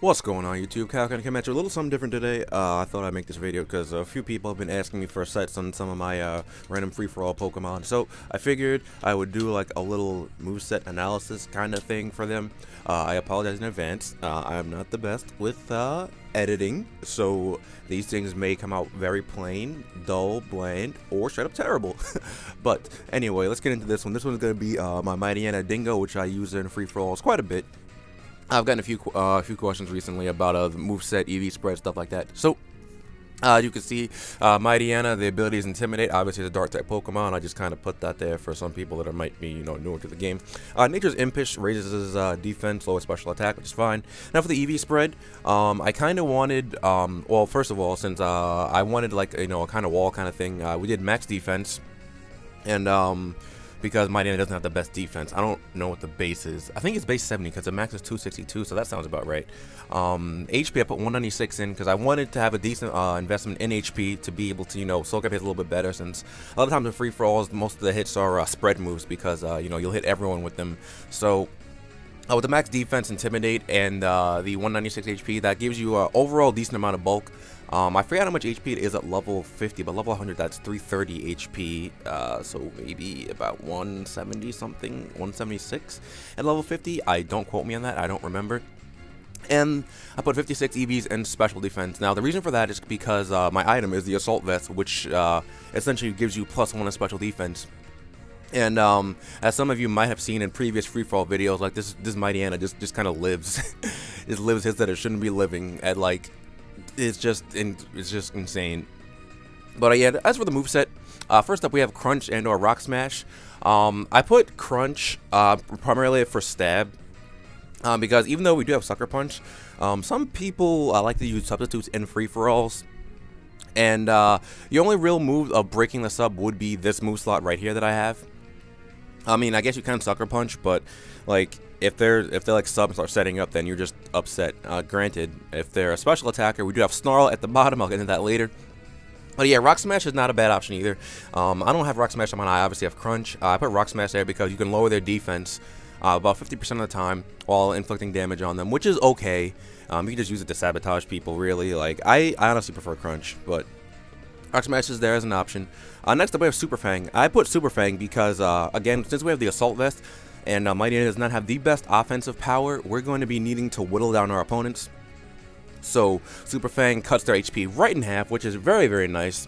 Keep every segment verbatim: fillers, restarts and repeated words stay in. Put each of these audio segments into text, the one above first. What's going on, YouTube? How can I come at you a little something different today? Uh, I thought I'd make this video because a few people have been asking me for sites on some of my uh, random free-for-all Pokemon. So I figured I would do like a little moveset analysis kind of thing for them. Uh, I apologize in advance. Uh, I'm not the best with uh, editing, so these things may come out very plain, dull, bland, or straight up terrible. But anyway, let's get into this one. This one's going to be uh, my Mightyena Dingo, which I use in free-for-alls quite a bit. I've gotten a few uh, few questions recently about uh, the moveset, E V spread, stuff like that. So, uh, you can see uh, Mightyena, the ability is Intimidate. Obviously, it's a dark type Pokemon. I just kind of put that there for some people that are, might be, you know, newer to the game. Uh, Nature's Impish raises his uh, defense, lowest special attack, which is fine. Now for the E V spread, um, I kind of wanted, um, well, first of all, since uh, I wanted like you know a kind of wall kind of thing, uh, we did max defense, and um. because Mightyena doesn't have the best defense. I don't know what the base is. I think it's base seventy because the max is two sixty-two, so that sounds about right. Um, H P, I put one ninety-six in because I wanted to have a decent uh, investment in H P to be able to, you know, soak up hits a little bit better, since a lot of times in free-for-alls, most of the hits are uh, spread moves because, uh, you know, you'll hit everyone with them. So, uh, with the max defense, Intimidate, and uh, the one ninety-six H P, that gives you an uh, overall decent amount of bulk. Um, I forgot how much H P it is at level fifty, but level one hundred, that's three thirty H P, uh, so maybe about one seventy something, one seventy-six at level fifty. I don't quote me on that, I don't remember. And I put fifty-six E Vs and special defense. Now the reason for that is because uh, my item is the Assault Vest, which uh, essentially gives you plus one in special defense. And um, as some of you might have seen in previous free-for-all videos, like this, this Mightyena just, just kind of lives, just lives hits that it shouldn't be living at, like, it's just in, it's just insane. But uh, yeah, as for the moveset, uh, first up we have Crunch and or Rock Smash. Um, I put Crunch uh, primarily for stab um, because even though we do have Sucker Punch, um, some people uh, like to use substitutes in free-for-alls. And uh, your only real move of breaking the sub would be this move slot right here that I have. I mean, I guess you can Sucker Punch, but like, if they're if they're like subs are setting up, then you're just upset. Uh, granted, if they're a special attacker, we do have Snarl at the bottom. I'll get into that later. But yeah, Rock Smash is not a bad option either. Um, I don't have Rock Smash on mine. I obviously have Crunch. Uh, I put Rock Smash there because you can lower their defense uh, about fifty percent of the time while inflicting damage on them, which is okay. Um, you can just use it to sabotage people, really. Like I, I honestly prefer Crunch, but Rock Smash is there as an option. Uh, next up, we have Super Fang. I put Super Fang because uh, again, since we have the Assault Vest, and uh, Mightyena does not have the best offensive power, we're going to be needing to whittle down our opponents. So Super Fang cuts their H P right in half, which is very, very nice.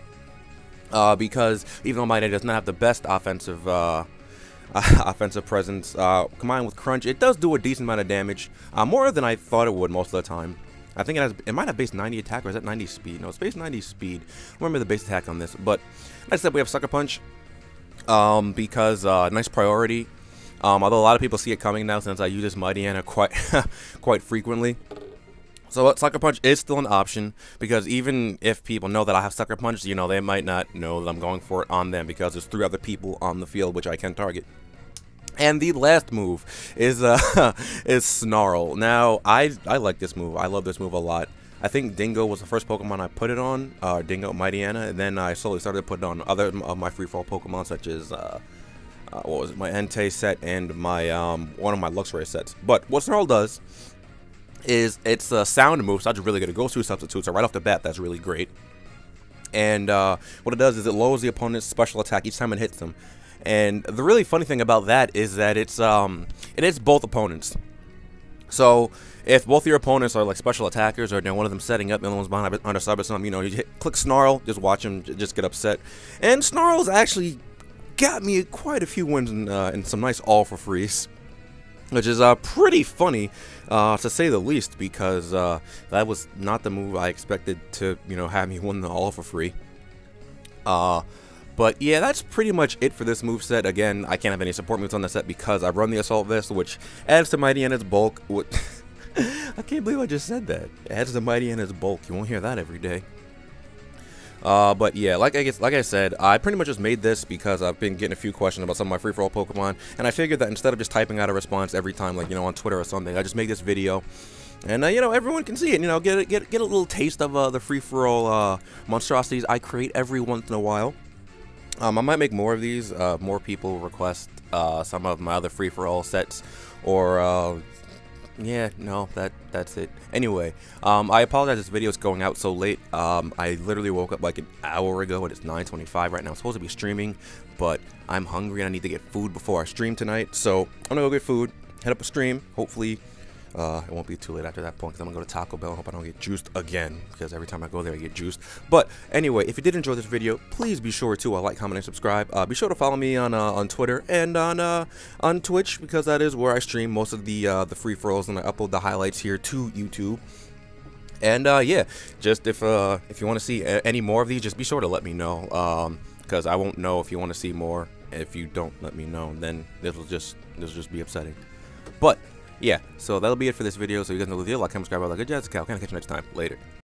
Uh, because even though Mightyena does not have the best offensive uh, offensive presence, uh, combined with Crunch, it does do a decent amount of damage, uh, more than I thought it would most of the time. I think it has. It might have base ninety attack, or is that ninety speed? No, it's base ninety speed. Remember the base attack on this. But next up, we have Sucker Punch, um, because uh, nice priority. Um, although a lot of people see it coming now, since I use this Mightyena quite quite frequently. So uh, Sucker Punch is still an option, because even if people know that I have Sucker Punch, you know, they might not know that I'm going for it on them, because there's three other people on the field which I can target. And the last move is uh, is Snarl. Now I I like this move. I love this move a lot. I think Dingo was the first Pokemon I put it on, uh, Dingo Mightyena, and then I slowly started to put it on other of my free-for-all Pokemon, such as. Uh, Uh, what was it? My Entei set and my um, one of my Luxray sets. But what Snarl does is it's a sound move, so that's really good. It goes through substitutes, so right off the bat, that's really great. And uh, what it does is it lowers the opponent's special attack each time it hits them. And the really funny thing about that is that it's um, it hits both opponents. So if both your opponents are like special attackers, or you know, one of them setting up, and the other one's behind under sub or something, you know, you hit, click Snarl, just watch him just get upset. And Snarl's actually got me quite a few wins and uh, some nice all for frees, which is uh, pretty funny uh, to say the least, because uh, that was not the move I expected to, you know, have me win the all for free. Uh, but yeah, that's pretty much it for this moveset. Again, I can't have any support moves on the set because I run the Assault Vest, which adds to Mightyena's bulk. I can't believe I just said that. It adds to Mightyena's bulk. You won't hear that every day. Uh, but yeah, like I guess, like I said, I pretty much just made this because I've been getting a few questions about some of my free-for-all Pokemon, and I figured that instead of just typing out a response every time, like, you know, on Twitter or something, I just make this video, and, uh, you know, everyone can see it, you know, get, get, get a little taste of, uh, the free-for-all, uh, monstrosities I create every once in a while. Um, I might make more of these, uh, more people request, uh, some of my other free-for-all sets, or, uh, Yeah, no, that that's it. Anyway, um, I apologize this video's going out so late. Um, I literally woke up like an hour ago and it's nine twenty-five right now. I'm supposed to be streaming, but I'm hungry and I need to get food before I stream tonight. So I'm gonna go get food, head up a stream. Hopefully, uh, it won't be too late after that point because I'm gonna go to Taco Bell and hope I don't get juiced again because every time I go there I get juiced. But anyway, if you did enjoy this video, please be sure to uh, like, comment, and subscribe. Uh, be sure to follow me on uh, on Twitter and on uh, on Twitch because that is where I stream most of the uh, the free for alls and I upload the highlights here to YouTube. And uh, yeah, just if uh, if you want to see any more of these, just be sure to let me know um, because I won't know if you want to see more. If you don't let me know, then this will just this will just be upsetting. But yeah, so that'll be it for this video. So you guys know the deal. Like, comment, subscribe, all that good jazz. I'll catch you next time. Later.